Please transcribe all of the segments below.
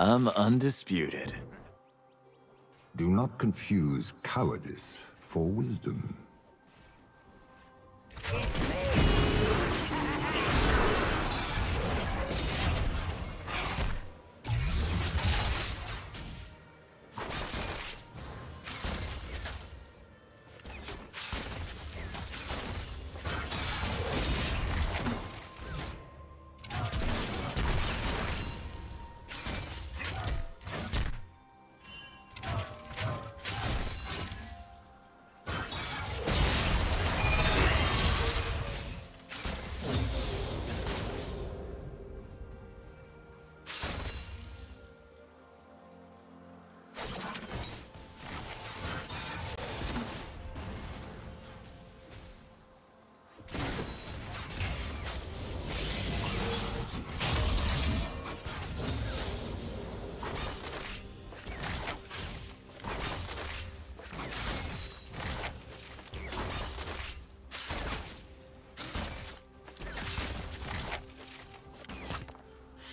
I'm undisputed. Do not confuse cowardice for wisdom.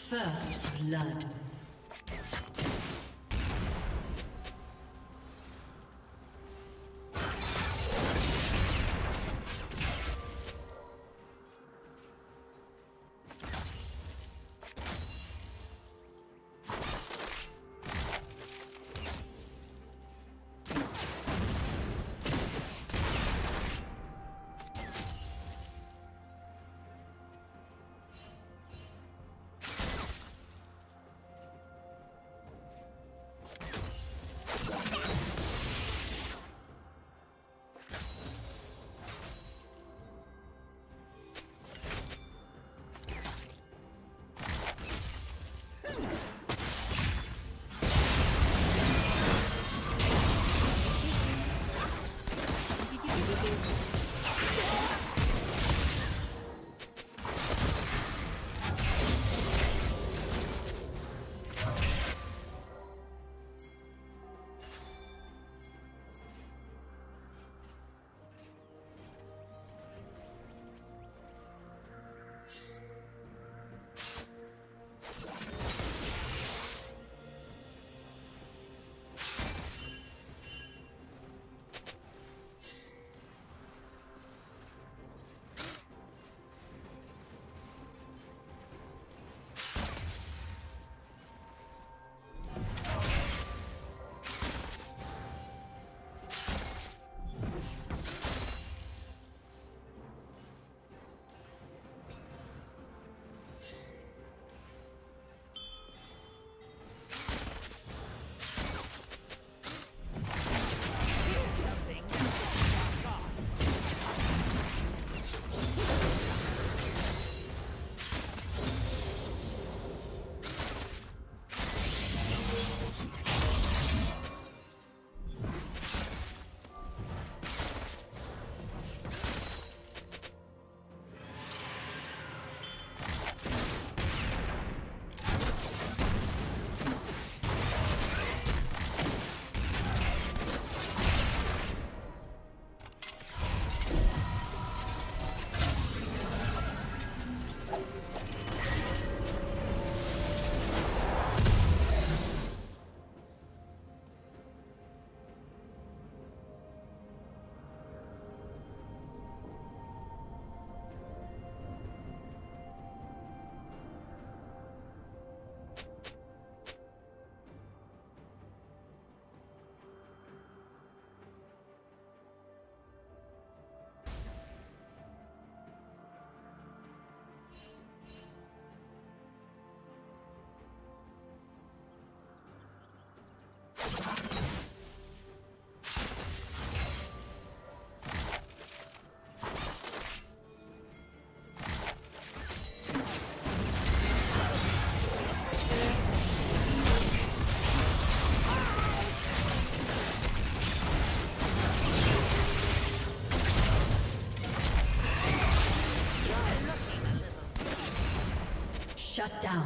First blood. Shut down.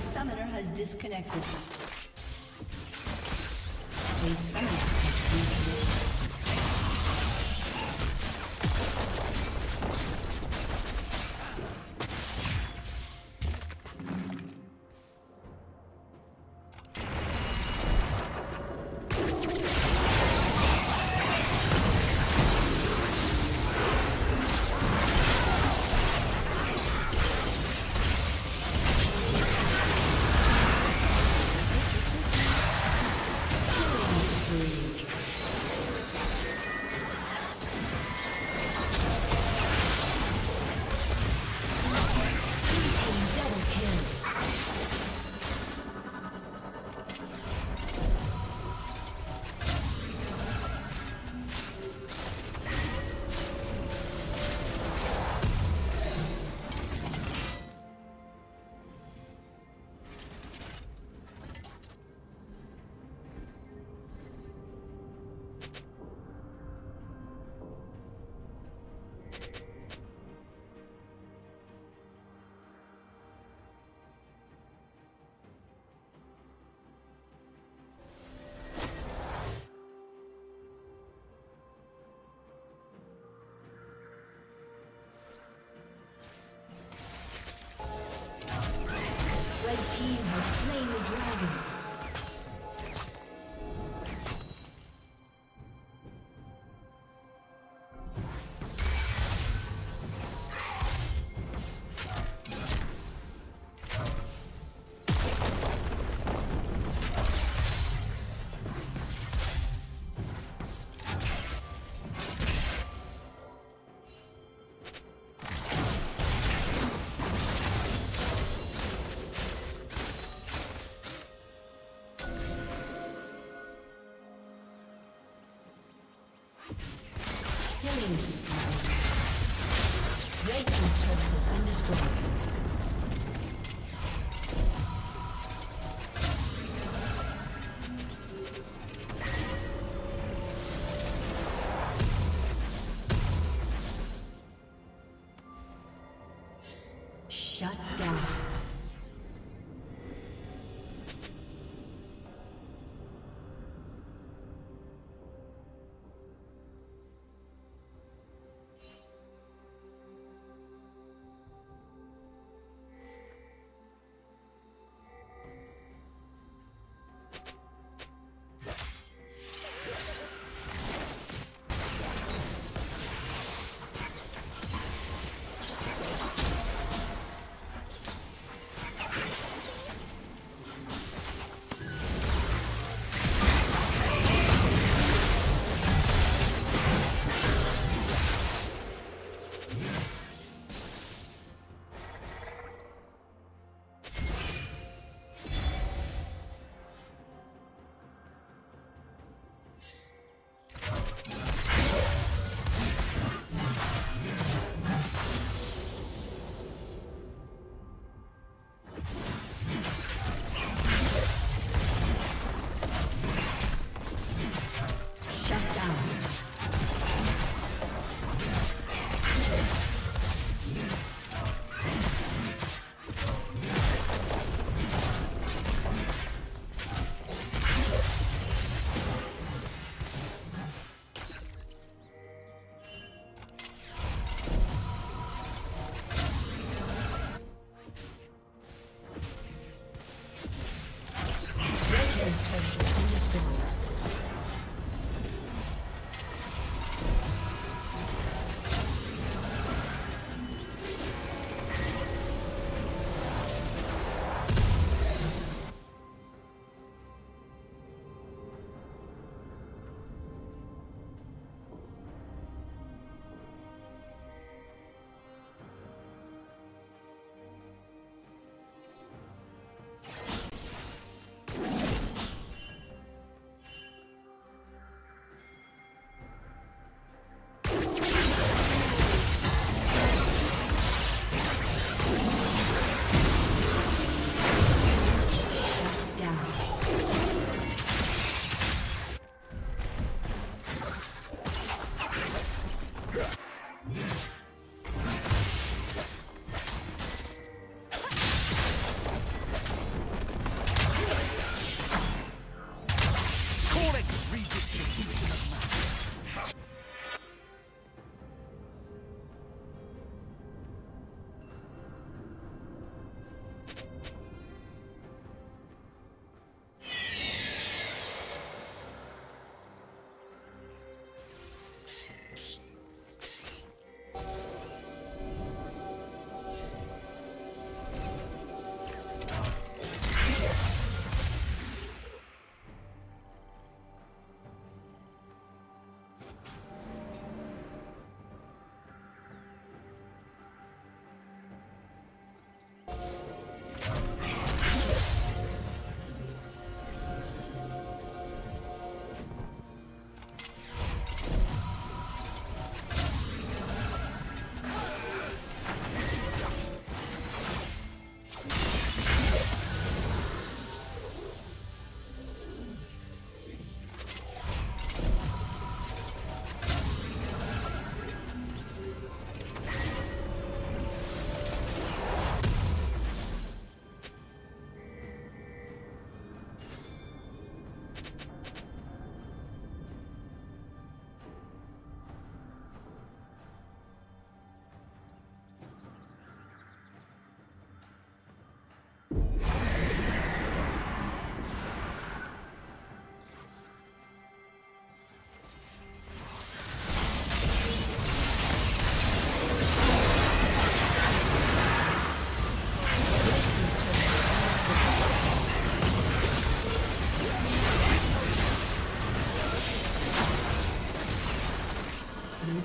A summoner has disconnected. A summoner has disconnected. Killing spree. Red team's turret has been destroyed.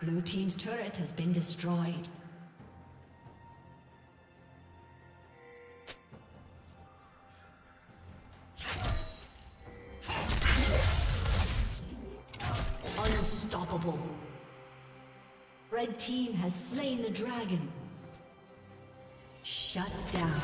Blue team's turret has been destroyed. Unstoppable. Red team has slain the dragon. Shut down.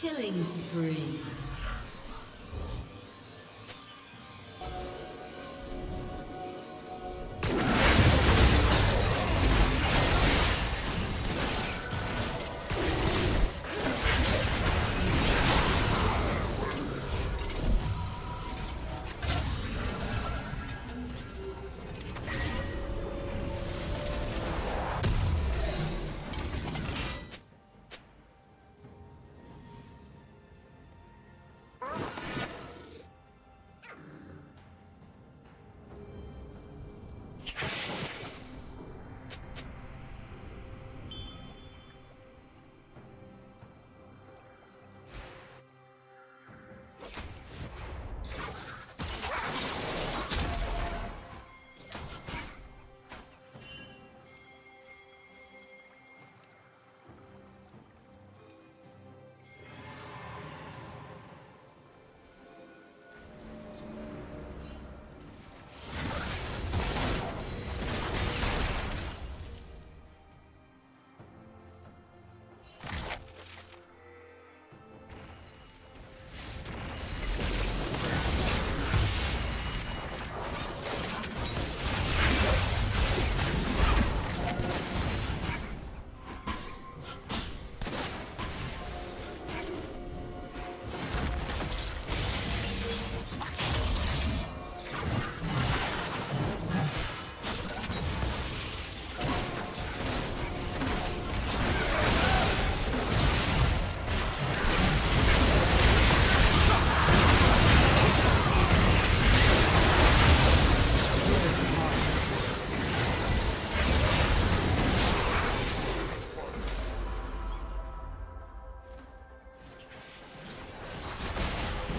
Killing spree.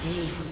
Peace.